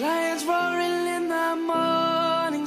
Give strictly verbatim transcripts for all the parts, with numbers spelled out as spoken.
Lions roaring in the morning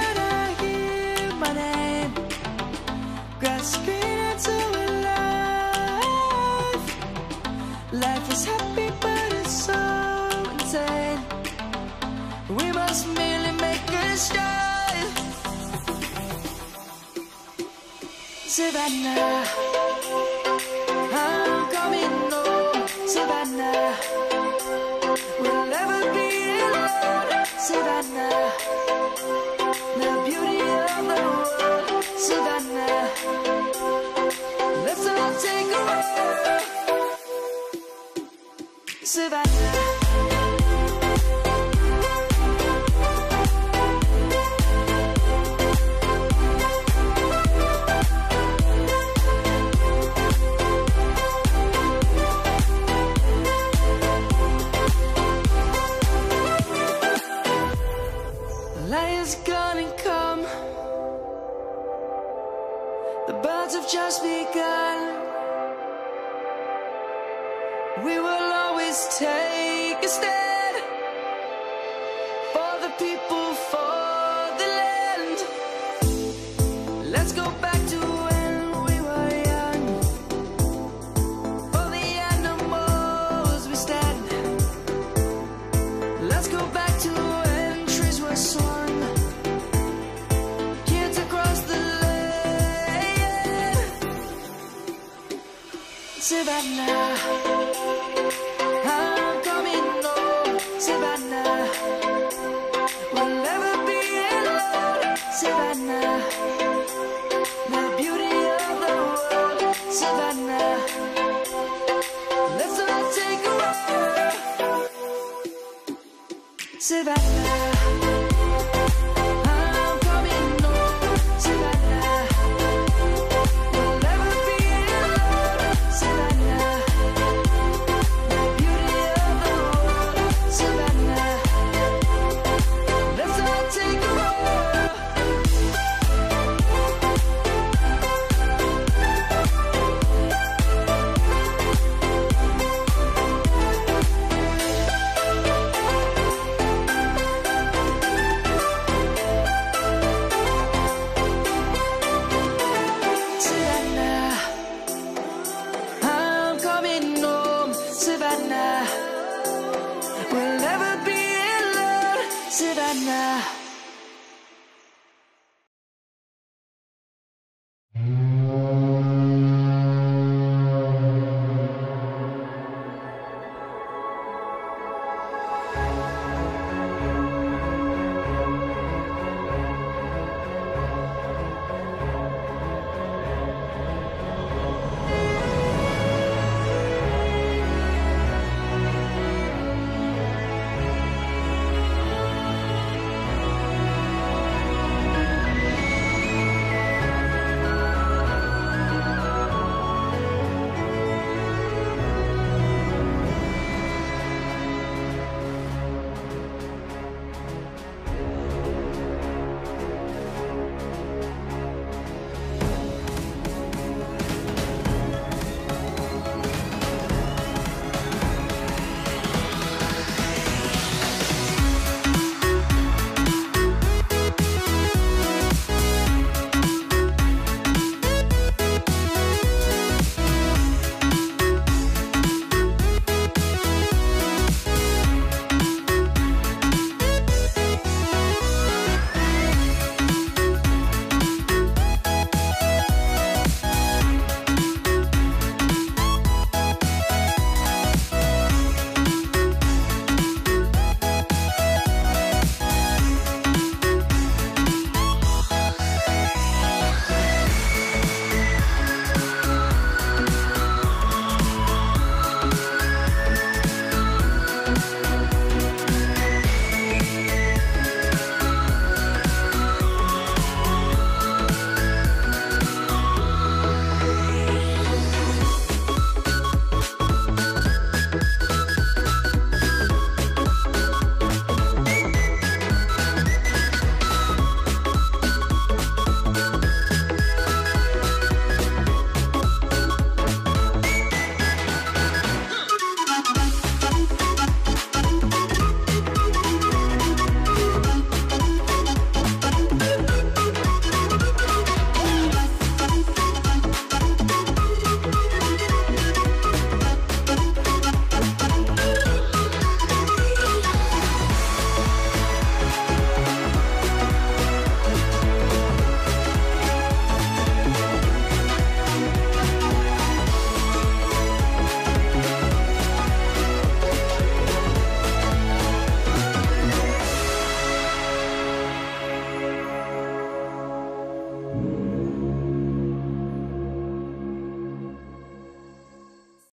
and I hear my name, grasping into a life. Life is happy but it's so we must merely make a start. Savannah, I'm coming home. Savannah, we'll never be alone. Savannah, the beauty of the world. Savannah, let's all take a walk. Savannah. Lion's gonna come. The birds have just begun. We will always take a stand for the people, for the land. Let's go back to when we were young. For the animals we stand. Let's go back to when trees were swung. Savannah, I'm coming home. Savannah, we'll never be alone. Savannah, the beauty of the world. Savannah, let's all take a walk. Savannah.